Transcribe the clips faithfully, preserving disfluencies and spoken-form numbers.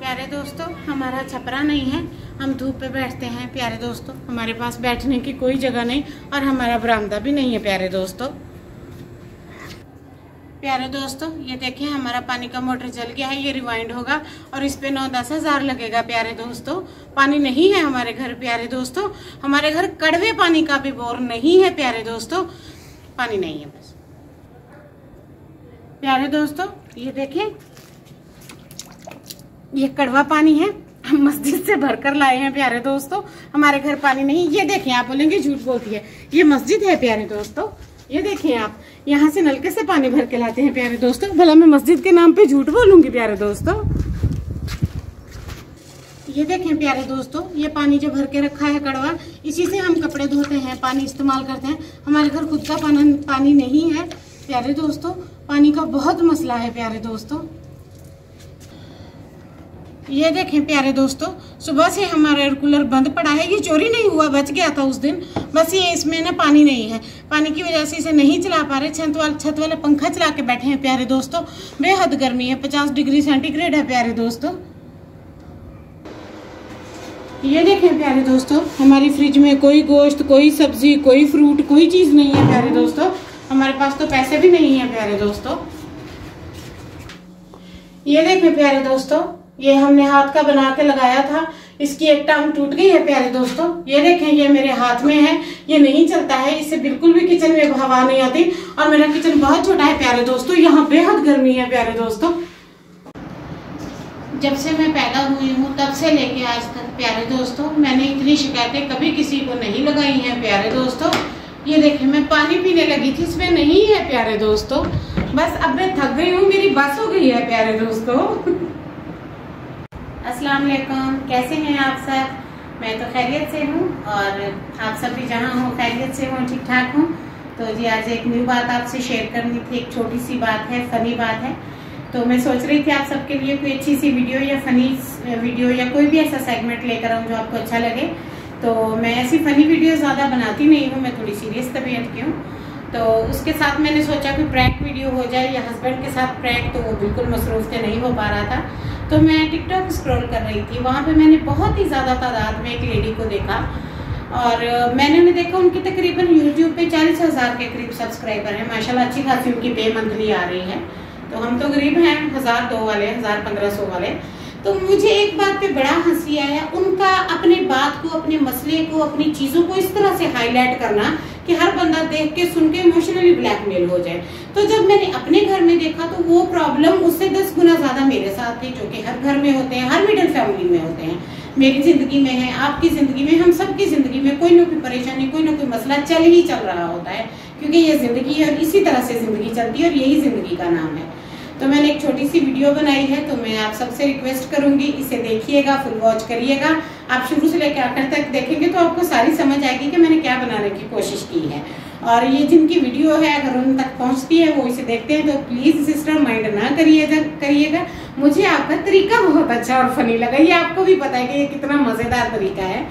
प्यारे दोस्तों, हमारा छपरा नहीं है, हम धूप पे बैठते हैं। प्यारे दोस्तों, हमारे पास बैठने की कोई जगह नहीं और हमारा बरामदा भी नहीं है। प्यारे दोस्तों प्यारे दोस्तों ये देखिए, हमारा पानी का मोटर जल गया है। ये रिवाइंड होगा और इस पे नौ दस हज़ार लगेगा। प्यारे दोस्तों, पानी नहीं है हमारे घर। प्यारे दोस्तों, हमारे घर कड़वे पानी का भी बोर नहीं है। प्यारे दोस्तों, पानी नहीं है बस। प्यारे दोस्तों ये देखिए, ये कड़वा पानी है, हम मस्जिद से भरकर लाए हैं। प्यारे दोस्तों, हमारे घर पानी नहीं। ये देखिए, आप बोलेंगे झूठ बोलती है, ये मस्जिद है। प्यारे दोस्तों ये देखिए, आप यहाँ से नलके से पानी भर के लाते हैं। प्यारे दोस्तों, भला मैं मस्जिद के नाम पे झूठ बोलूंगी। प्यारे दोस्तों ये देखें, प्यारे दोस्तों ये पानी जो भर के रखा है कड़वा, इसी से हम कपड़े धोते हैं, पानी इस्तेमाल करते हैं। हमारे घर खुद का पानी नहीं है। प्यारे दोस्तों, पानी का बहुत मसला है। प्यारे दोस्तों ये देखें, प्यारे दोस्तों सुबह से हमारा एयर कूलर बंद पड़ा है। ये चोरी नहीं हुआ, बच गया था उस दिन। बस ये इसमें ना पानी नहीं है, पानी की वजह से इसे नहीं चला पा रहे। छत वाला छत वाला पंखा चला के बैठे हैं। प्यारे दोस्तों बेहद गर्मी है, पचास डिग्री सेंटीग्रेड है। प्यारे दोस्तों ये देखें, प्यारे दोस्तों हमारी फ्रिज में कोई गोश्त, कोई सब्जी, कोई फ्रूट, कोई चीज़ नहीं है। प्यारे दोस्तों हमारे पास तो पैसे भी नहीं है। प्यारे दोस्तों ये देखें, प्यारे दोस्तों ये हमने हाथ का बना के लगाया था, इसकी एक टांग टूट गई है। प्यारे दोस्तों ये देखें, ये मेरे हाथ में है, ये नहीं चलता है, इससे बिल्कुल भी किचन में हवा नहीं आती और मेरा किचन बहुत छोटा है। प्यारे दोस्तों यहाँ बेहद गर्मी है। प्यारे दोस्तों जब से मैं पैदा हुई हूँ तब से लेके आज तक प्यारे दोस्तों मैंने इतनी शिकायतें कभी किसी को नहीं लगाई हैं। प्यारे दोस्तों ये देखें, मैं पानी पीने लगी थी, इसमें नहीं है। प्यारे दोस्तों बस अब मैं थक गई हूँ, मेरी बस हो गई है। प्यारे दोस्तों अस्सलाम वालेकुम, कैसे हैं आप सब? मैं तो खैरियत से हूँ और आप सब भी जहाँ हो खैरियत से हो, ठीक ठाक हूँ। तो जी आज एक न्यू बात आपसे शेयर करनी थी, एक छोटी सी बात है, फ़नी बात है। तो मैं सोच रही थी आप सबके लिए कोई अच्छी सी वीडियो या फ़नी वीडियो या कोई भी ऐसा सेगमेंट लेकर आऊँ जो आपको अच्छा लगे। तो मैं ऐसी फ़नी वीडियो ज़्यादा बनाती नहीं हूँ, मैं थोड़ी सीरियस तबीयत की हूँ। तो उसके साथ मैंने सोचा कि प्रैंक वीडियो हो जाए या हस्बैंड के साथ प्रैंक, तो वो बिल्कुल मसरूफ़ से नहीं हो पा रहा था। तो मैं टिकटॉक स्क्रॉल कर रही थी, वहाँ पे मैंने बहुत ही ज़्यादा तादाद में एक लेडी को देखा और मैंने उन्हें देखा, उनकी तकरीबन यूट्यूब पे चालीस हज़ार के करीब सब्सक्राइबर हैं। माशाल्लाह अच्छी खासी उनकी पे मंथली आ रही है। तो हम तो गरीब हैं, हज़ार दो वाले, हज़ार पंद्रह सौ वाले। तो मुझे एक बात पे बड़ा हंसी आया, उनका अपने बात को, अपने मसले को, अपनी चीज़ों को इस तरह से हाईलाइट करना कि हर बंदा देख के सुन के इमोशनली ब्लैकमेल हो जाए। तो जब मैंने अपने घर में देखा तो वो प्रॉब्लम उससे दस गुना ज़्यादा मेरे साथ थी, जो कि हर घर में होते हैं, हर मिडिल फैमिली में होते हैं। मेरी ज़िंदगी में है, आपकी ज़िंदगी में, हम सब की ज़िंदगी में कोई ना कोई परेशानी, कोई ना कोई मसला चल ही चल रहा होता है, क्योंकि ये ज़िंदगी है और इसी तरह से ज़िंदगी चलती है और यही ज़िंदगी का नाम है। तो मैंने एक छोटी सी वीडियो बनाई है, तो मैं आप सबसे रिक्वेस्ट करूंगी इसे देखिएगा, फुल वॉच करिएगा। आप शुरू से लेकर आखिर तक देखेंगे तो आपको सारी समझ आएगी कि मैंने क्या बनाने की कोशिश की है। और ये जिनकी वीडियो है, अगर उन तक पहुंचती है, वो इसे देखते हैं तो प्लीज़ सिस्टर माइंड ना करिएगा करिएगा मुझे आपका तरीका बहुत अच्छा और फनी लगा। ये आपको भी पता है कि ये कितना मज़ेदार तरीका है,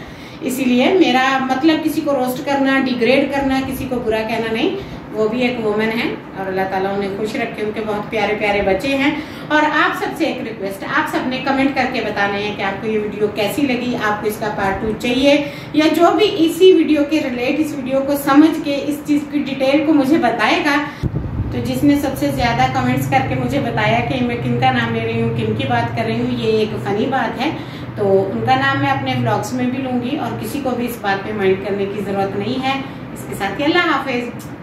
इसीलिए मेरा मतलब किसी को रोस्ट करना, डिग्रेड करना, किसी को बुरा कहना नहीं। वो भी एक वुमन है और अल्लाह ताला उन्हें खुश रखे, उनके बहुत प्यारे प्यारे बच्चे हैं। और आप सबसे एक रिक्वेस्ट, आप सबने कमेंट करके बताना है कि आपको ये वीडियो कैसी लगी, आपको इसका पार्ट टू चाहिए या जो भी इसी वीडियो के रिलेट, इस वीडियो को समझ के इस चीज़ की डिटेल को मुझे बताएगा। तो जिसने सबसे ज़्यादा कमेंट्स करके मुझे बताया कि मैं किन का नाम ले रही हूँ, किन की बात कर रही हूँ, ये एक फ़नी बात है, तो उनका नाम मैं अपने ब्लॉग्स में भी लूँगी और किसी को भी इस बात पर माइंड करने की ज़रूरत नहीं है। इसके साथ ही अल्लाह हाफिज़।